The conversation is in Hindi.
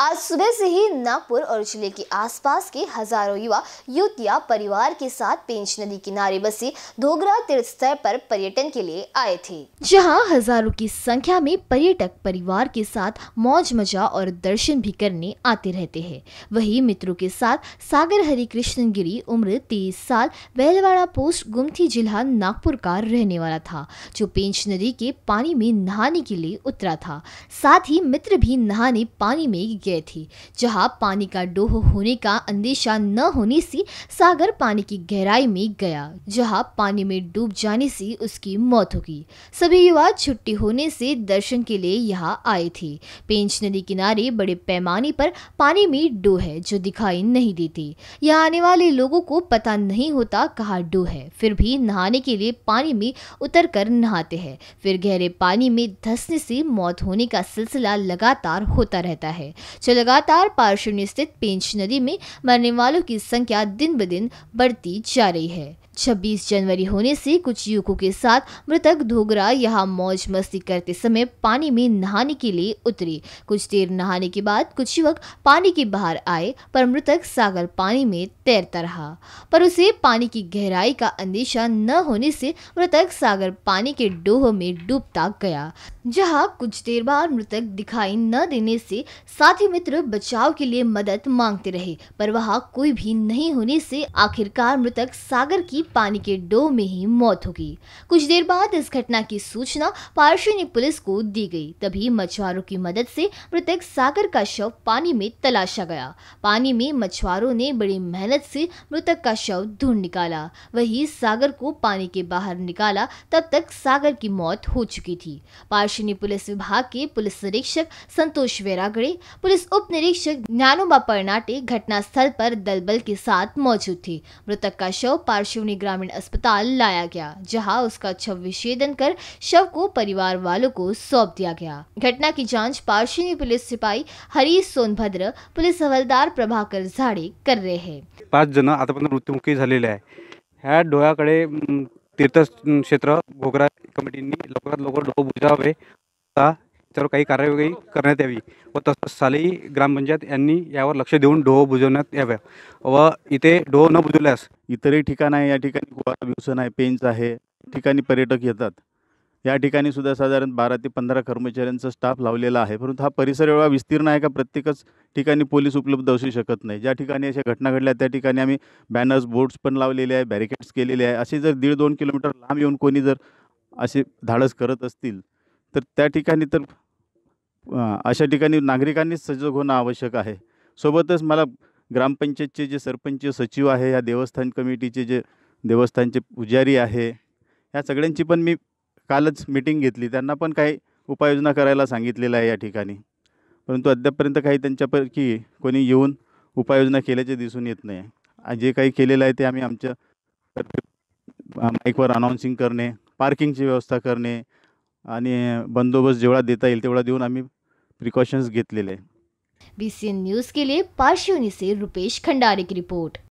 आज सुबह से ही नागपुर और जिले के आसपास के हजारों युवा युवतियां परिवार के साथ पेंच नदी किनारे बसे धोगरा तीर्थ स्थल पर पर्यटन के लिए आए थे, जहां हजारों की संख्या में पर्यटक परिवार के साथ मौज मजा और दर्शन भी करने आते रहते हैं। वही मित्रों के साथ सागर हरिकृष्णगिरी उम्र 23 साल बेलवाड़ा पोस्ट गुमती जिला नागपुर का रहने वाला था, जो पेंच नदी के पानी में नहाने के लिए उतरा था। साथ ही मित्र भी नहाने पानी में गए थे, जहां पानी का डोह होने का अंदेशा न होने से सागर पानी की गहराई में गया, जहां पानी में डूब जाने से उसकी मौत हो गई। सभी युवा छुट्टी होने से दर्शन के लिए यहां आए थे। पेंच नदी किनारे बड़े पैमाने पर पानी में डोह है जो दिखाई नहीं देती। यहाँ आने वाले लोगों को पता नहीं होता कहाँ डोह है, फिर भी नहाने के लिए पानी में उतर कर नहाते हैं। फिर गहरे पानी में धंसने से मौत होने का सिलसिला लगातार होता रहता है। जो लगातार पार्शिनी स्थित पेंच नदी में मरने वालों की संख्या दिन ब दिन बढ़ती जा रही है। 26 जनवरी होने से कुछ युवकों के साथ मृतक धोगरा यहाँ मौज मस्ती करते समय पानी में नहाने के लिए उतरे। कुछ देर नहाने के बाद कुछ युवक पानी के बाहर आए, पर मृतक सागर पानी में तैरता रहा, पर उसे पानी की गहराई का अंदेशा न होने से मृतक सागर पानी के डोह में डूबता गया, जहाँ कुछ देर बाद मृतक दिखाई न देने से साथी मित्र बचाव के लिए मदद मांगते रहे, पर वहाँ कोई भी नहीं होने से आखिरकार मृतक सागर की पानी के डोह में ही मौत हो गई। कुछ देर बाद इस घटना की सूचना पार्शिनी पुलिस को दी गई, तभी मछुआरों की मदद से मृतक सागर का शव पानी में तलाशा गया। पानी में मछुआरों ने बड़ी मेहनत से मृतक का शव ढूंढ निकाला, वही सागर को पानी के बाहर निकाला, तब तक सागर की मौत हो चुकी थी। पार्शिनी पुलिस विभाग के पुलिस निरीक्षक संतोष वैरागड़े, पुलिस उप निरीक्षक ज्ञानोबा परनाटे घटना स्थल पर दलबल के साथ मौजूद थे। मृतक का शव पार्शिनी ग्रामीण अस्पताल लाया गया, जहां उसका छविच्छेदन कर शव को परिवार वालों को सौंप दिया गया। घटना की जांच पार्शिनी पुलिस सिपाही हरीश, सोनभद्र पुलिस हवालदार प्रभाकर झाड़े कर रहे हैं। 5 जण आतापर्यंत मृत्युमुखी झालेले आहे। ह्या डोळ्याकडे तीर्थक्षेत्र भोगरा कमिटीने लवकरात लवकर डोळे बुजावे, त्यावर काही कार्यवाही करण्यात यावी व तसंच साली ग्रामपंचायत यांनी यावर लक्ष देऊन डोह बुजवण्यात याव्या व इथे डोह न बुजवल्यास इतरही ठिकाण आहे। या ठिकाणी गोवा भूषण आहे, पेंच आहे, ठिकाणी पर्यटक येतात। या ठिकाणी सुद्धा साधारण 12 ते 15 कर्मचाऱ्यांचा स्टाफ लावलेला आहे, परंतु हा परिसर एवढा विस्तीर्ण आहे का प्रत्येकच ठिकाणी पोलीस उपलब्ध असू शकत नाही। ज्या ठिकाणी अशा घटना घडल्या त्या ठिकाणी आम्ही बॅनर्स बोर्ड्स पण लावलेले आहे, बॅरिकेड्स केलेले आहे। असे जर 1.5-2 किलोमीटर लांब येऊन कोणी जर असे धाडस करत असतील तर त्या ठिकाणी तर अशा ठिकाणी नागरिकांनी सजग होणं आवश्यक आहे। सोबतच मला ग्रामपंचायतचे जे सरपंच सचिव आहे, या देवस्थान कमिटीचे जे देवस्थानचे पुजारी आहे, या सगळ्यांची पण मी कालच मीटिंग घेतली, त्यांना पण काही उपाययोजना करायला सांगितलेलं आहे या ठिकाणी, परंतु अद्यापपर्यंत काही त्यांच्यापैकी कोणी येऊन उपाययोजना केल्याचे दिसून येत नाही। जे काही केलेलं आहे ते आम्ही आमच्या माईकवर अनाउन्सिंग करणे, पार्किंगची व्यवस्था करणे आणि बंदोबस्त जेवढा देता येईल तेवढा देऊन आम्ही प्रिकॉशन्स घेतलेले आहे। BCCN न्यूज़ के लिए पार्शिनी से रुपेश खंडारे की रिपोर्ट।